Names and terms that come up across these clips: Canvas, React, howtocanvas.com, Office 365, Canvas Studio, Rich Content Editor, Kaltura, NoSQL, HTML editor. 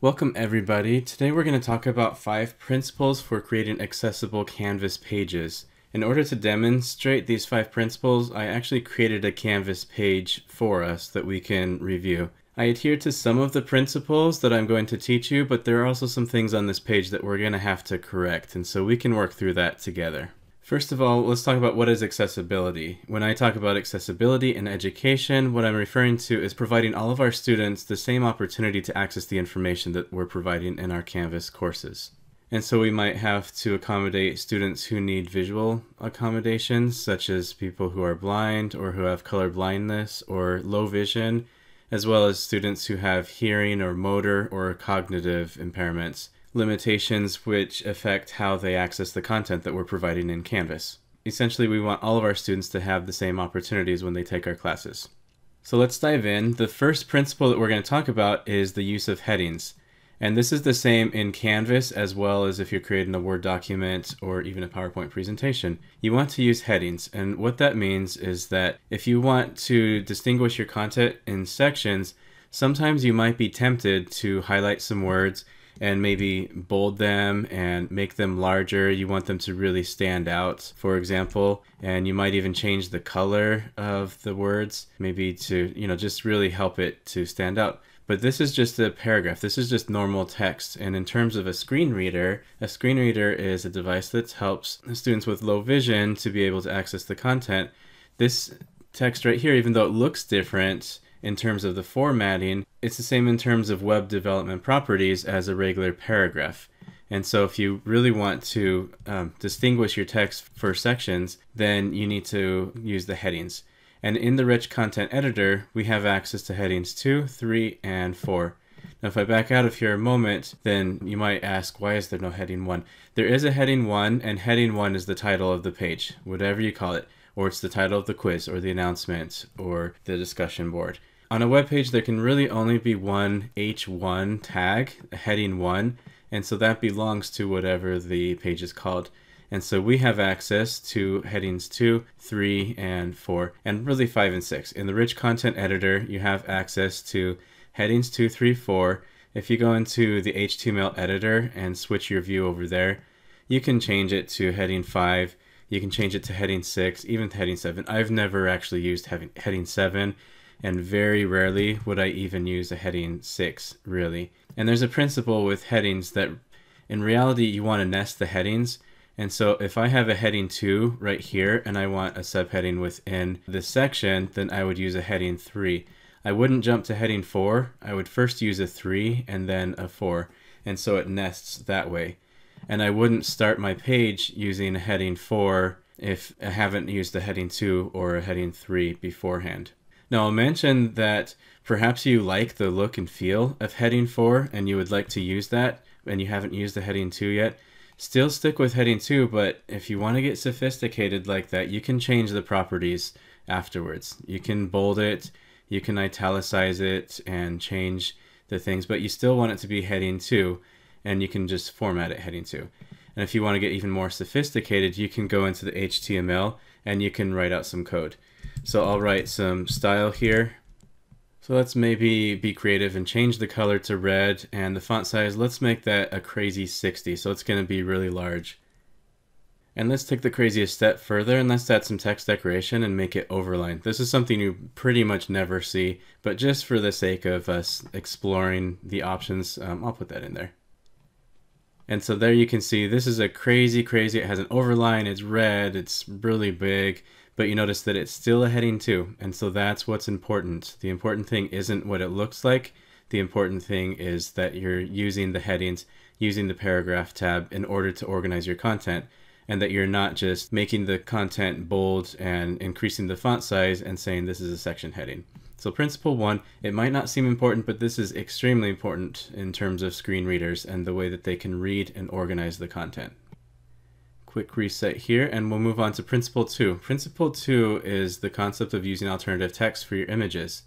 Welcome everybody. Today we're going to talk about 5 principles for creating accessible Canvas pages. In order to demonstrate these 5 principles, I actually created a Canvas page for us that we can review. I adhere to some of the principles that I'm going to teach you, but there are also some things on this page that we're going to have to correct, and so we can work through that together. First of all, let's talk about what is accessibility. When I talk about accessibility in education, what I'm referring to is providing all of our students the same opportunity to access the information that we're providing in our Canvas courses. And so we might have to accommodate students who need visual accommodations, such as people who are blind or who have color blindness or low vision, as well as students who have hearing or motor or cognitive impairments. Limitations which affect how they access the content that we're providing in Canvas. Essentially, we want all of our students to have the same opportunities when they take our classes. So let's dive in. The first principle that we're going to talk about is the use of headings. And this is the same in Canvas as well as if you're creating a Word document or even a PowerPoint presentation. You want to use headings, and what that means is that if you want to distinguish your content in sections, sometimes you might be tempted to highlight some words and maybe bold them and make them larger. You want them to really stand out, for example, and you might even change the color of the words, maybe to, just really help it to stand out. But this is just a paragraph. This is just normal text. And in terms of a screen reader is a device that helps students with low vision to be able to access the content. This text right here, even though it looks different, in terms of the formatting, it's the same in terms of web development properties as a regular paragraph. And so if you really want to distinguish your text for sections, then you need to use the headings. And in the Rich Content Editor, we have access to headings 2, 3, and 4. Now, if I back out of here a moment, then you might ask, why is there no heading 1? There is a heading 1, and heading 1 is the title of the page, whatever you call it, or it's the title of the quiz, or the announcement, or the discussion board. On a web page, there can really only be one H1 tag, heading 1, and so that belongs to whatever the page is called. And so we have access to headings 2, 3, and 4, and really 5 and 6. In the Rich Content Editor, you have access to headings 2, 3, 4. If you go into the HTML editor and switch your view over there, you can change it to heading 5. You can change it to heading 6, even to heading 7. I've never actually used heading 7. And very rarely would I even use a heading 6, really. And there's a principle with headings that in reality you want to nest the headings. And so if I have a heading 2 right here and I want a subheading within this section, then I would use a heading 3. I wouldn't jump to heading 4. I would first use a 3 and then a 4. And so it nests that way. And I wouldn't start my page using a heading 4 if I haven't used a heading 2 or a heading 3 beforehand. Now, I'll mention that perhaps you like the look and feel of heading 4 and you would like to use that and you haven't used the heading 2 yet. Still stick with heading 2, but if you want to get sophisticated like that, you can change the properties afterwards. You can bold it, you can italicize it and change the things, but you still want it to be heading 2 and you can just format it heading 2. And if you want to get even more sophisticated, you can go into the HTML and you can write out some code. So I'll write some style here. So let's maybe be creative and change the color to red, and the font size, let's make that a crazy 60. So it's going to be really large. And let's take the craziest step further and let's add some text decoration and make it overlined. This is something you pretty much never see, but just for the sake of us exploring the options, I'll put that in there. And so there you can see this is a crazy, it has an overline, it's red, it's really big, but you notice that it's still a heading 2. And so that's what's important. The important thing isn't what it looks like. The important thing is that you're using the headings, using the paragraph tab in order to organize your content, and that you're not just making the content bold and increasing the font size and saying this is a section heading. So principle 1, it might not seem important, but this is extremely important in terms of screen readers and the way that they can read and organize the content. Quick reset here, and we'll move on to principle 2. Principle 2 is the concept of using alternative text for your images.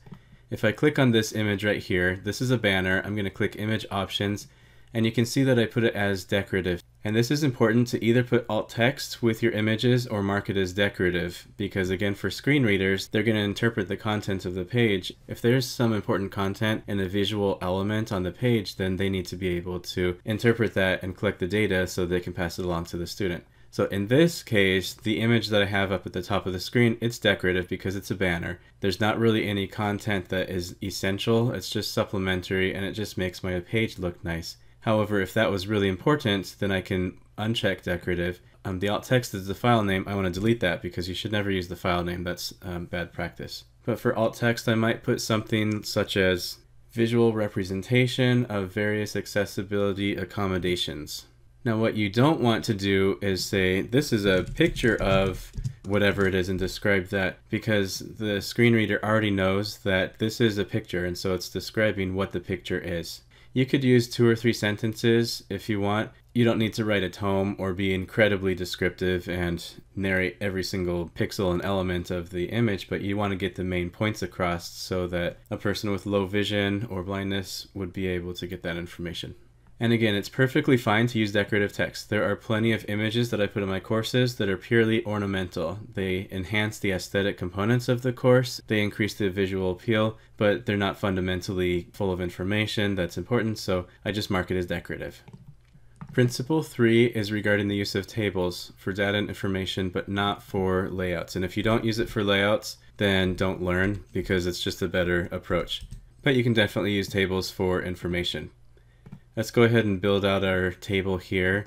If I click on this image right here, this is a banner. I'm going to click Image Options, and you can see that I put it as decorative. And this is important to either put alt text with your images or mark it as decorative, because again, for screen readers, they're going to interpret the content of the page. If there's some important content and a visual element on the page, then they need to be able to interpret that and collect the data so they can pass it along to the student. So in this case, the image that I have up at the top of the screen, it's decorative because it's a banner. There's not really any content that is essential. It's just supplementary, and it just makes my page look nice. However, if that was really important, then I can uncheck decorative. The alt text is the file name. I want to delete that because you should never use the file name. That's bad practice. But for alt text, I might put something such as visual representation of various accessibility accommodations. Now, what you don't want to do is say, this is a picture of whatever it is, and describe that, because the screen reader already knows that this is a picture, and so it's describing what the picture is. You could use 2 or 3 sentences if you want. You don't need to write a tome or be incredibly descriptive and narrate every single pixel and element of the image, but you want to get the main points across so that a person with low vision or blindness would be able to get that information. And again, it's perfectly fine to use decorative text. There are plenty of images that I put in my courses that are purely ornamental. They enhance the aesthetic components of the course, they increase the visual appeal, but they're not fundamentally full of information that's important, so I just mark it as decorative. Principle 3 is regarding the use of tables for data and information, but not for layouts. And if you don't use it for layouts, then don't learn, because it's just a better approach. But you can definitely use tables for information. Let's go ahead and build out our table here.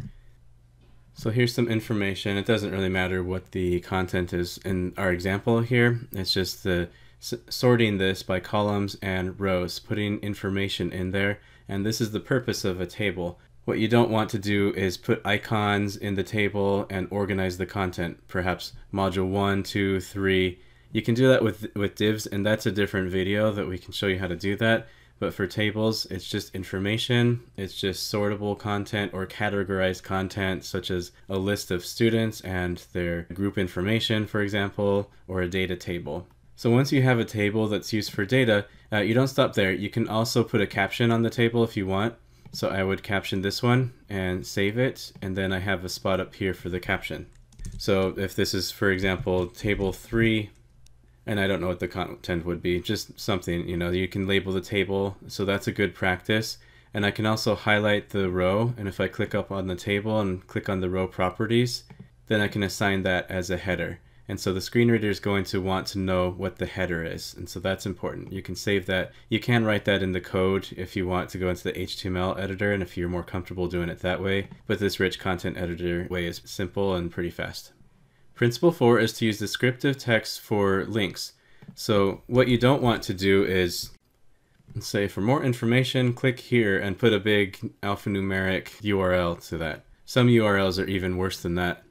So here's some information. It doesn't really matter what the content is in our example here. It's just the sorting this by columns and rows, putting information in there. And this is the purpose of a table. What you don't want to do is put icons in the table and organize the content, perhaps module 1, 2, 3. You can do that with divs, and that's a different video that we can show you how to do that. But for tables, it's just information, it's just sortable content or categorized content, such as a list of students and their group information, for example, or a data table. So once you have a table that's used for data, you don't stop there. You can also put a caption on the table if you want. So I would caption this one and save it, and then I have a spot up here for the caption. So if this is, for example, table 3, and I don't know what the content would be, just something, you know, you can label the table. So that's a good practice. And I can also highlight the row. And if I click up on the table and click on the row properties, then I can assign that as a header. And so the screen reader is going to want to know what the header is. And so that's important. You can save that. You can write that in the code if you want to go into the HTML editor and if you're more comfortable doing it that way. But this Rich Content Editor way is simple and pretty fast. Principle 4 is to use descriptive text for links. So what you don't want to do is say, for more information, click here, and put a big alphanumeric URL to that. Some URLs are even worse than that.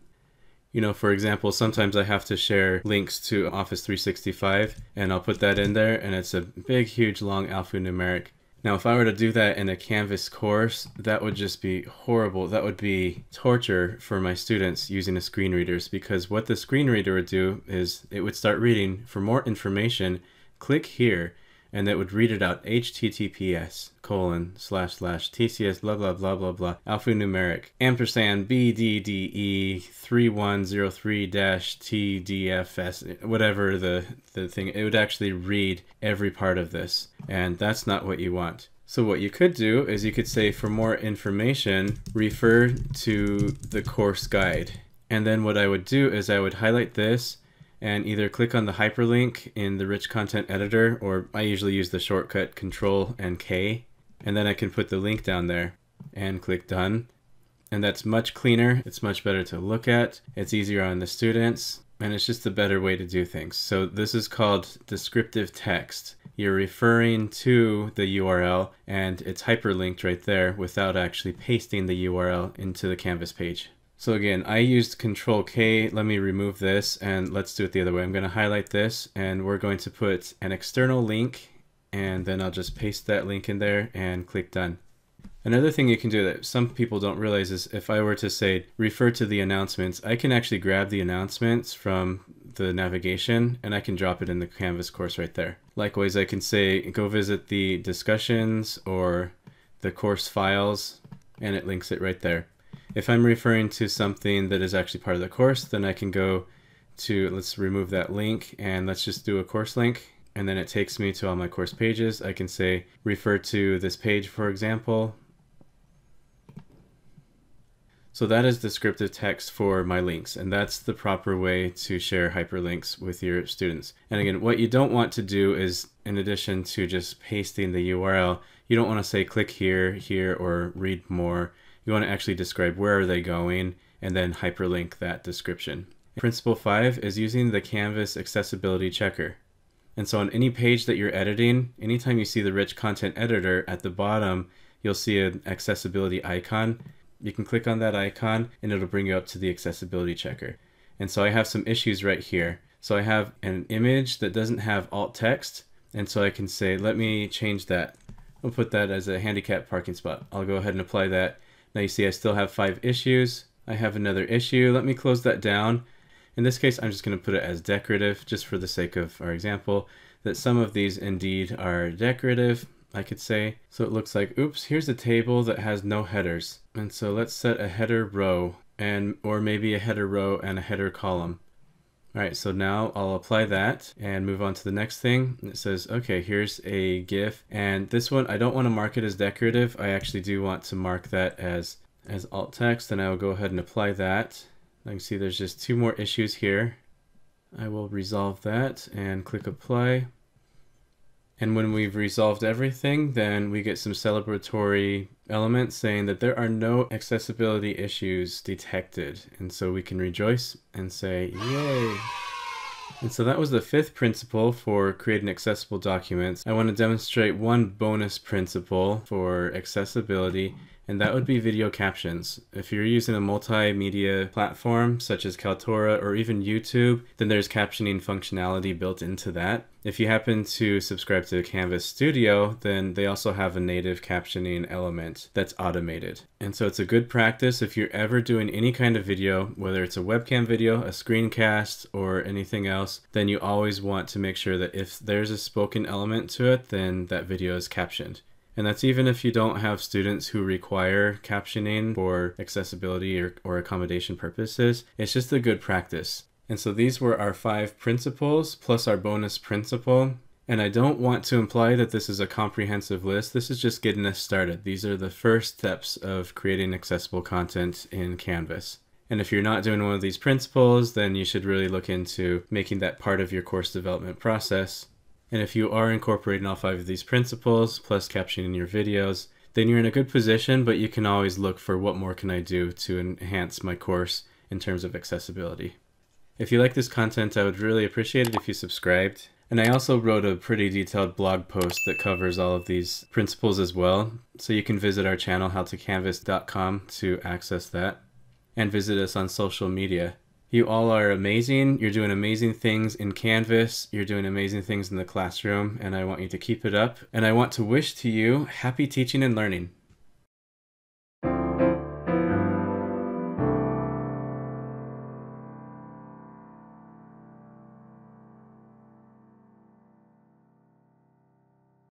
You know, for example, sometimes I have to share links to Office 365, and I'll put that in there, and it's a big, huge, long alphanumeric. Now, if I were to do that in a Canvas course, that would just be horrible. That would be torture for my students using the screen readers, because what the screen reader would do is it would start reading, for more information, click here, and it would read it out, https://tcs blah blah blah blah blah alphanumeric ampersand bdde3103-tdfs, whatever the thing. It would actually read every part of this, and that's not what you want. So what you could do is you could say, for more information, refer to the course guide. And then what I would do is I would highlight this and either click on the hyperlink in the Rich Content Editor, or I usually use the shortcut Control and K, and then I can put the link down there and click Done. And that's much cleaner, it's much better to look at, it's easier on the students, and it's just a better way to do things. So this is called descriptive text. You're referring to the URL, and it's hyperlinked right there without actually pasting the URL into the Canvas page. So again, I used Control K. Let me remove this, and let's do it the other way. I'm going to highlight this, and we're going to put an external link, and then I'll just paste that link in there and click Done. Another thing you can do that some people don't realize is, if I were to say, refer to the announcements, I can actually grab the announcements from the navigation, and I can drop it in the Canvas course right there. Likewise, I can say, go visit the discussions or the course files, and it links it right there. If I'm referring to something that is actually part of the course, then I can go to, let's remove that link and let's just do a course link. And then it takes me to all my course pages. I can say, refer to this page, for example. So that is descriptive text for my links, and that's the proper way to share hyperlinks with your students. And again, what you don't want to do is, in addition to just pasting the URL, you don't want to say click here, here, or read more. You want to actually describe where are they going and then hyperlink that description. Principle 5 is using the Canvas accessibility checker. And so on any page that you're editing, anytime you see the Rich Content Editor at the bottom, you'll see an accessibility icon. You can click on that icon and it'll bring you up to the accessibility checker. And so I have some issues right here. So I have an image that doesn't have alt text. And so I can say, let me change that. I'll put that as a handicapped parking spot. I'll go ahead and apply that. Now you see I still have 5 issues. I have another issue. Let me close that down. In this case, I'm just going to put it as decorative just for the sake of our example, that some of these indeed are decorative, I could say. So it looks like, oops, here's a table that has no headers. And so let's set a header row and, or maybe a header row and a header column. All right, so now I'll apply that and move on to the next thing. It says, okay, here's a GIF. And this one, I don't want to mark it as decorative. I actually do want to mark that as alt text, and I will go ahead and apply that. I can see there's just 2 more issues here. I will resolve that and click apply. And when we've resolved everything, then we get some celebratory elements saying that there are no accessibility issues detected. And so we can rejoice and say, yay. And so that was the 5th principle for creating accessible documents. I want to demonstrate one bonus principle for accessibility, and that would be video captions. If you're using a multimedia platform such as Kaltura or even YouTube, then there's captioning functionality built into that. If you happen to subscribe to Canvas Studio, then they also have a native captioning element that's automated. And so it's a good practice if you're ever doing any kind of video, whether it's a webcam video, a screencast, or anything else, then you always want to make sure that if there's a spoken element to it, then that video is captioned. And that's even if you don't have students who require captioning for accessibility or accommodation purposes. It's just a good practice. And so these were our 5 principles plus our bonus principle. And I don't want to imply that this is a comprehensive list. This is just getting us started. These are the first steps of creating accessible content in Canvas. And if you're not doing one of these principles, then you should really look into making that part of your course development process. And if you are incorporating all 5 of these principles, plus captioning your videos, then you're in a good position, but you can always look for what more can I do to enhance my course in terms of accessibility. If you like this content, I would really appreciate it if you subscribed. And I also wrote a pretty detailed blog post that covers all of these principles as well. So you can visit our channel, howtocanvas.com, to access that, and visit us on social media. You all are amazing. You're doing amazing things in Canvas. You're doing amazing things in the classroom, and I want you to keep it up. And I want to wish to you happy teaching and learning.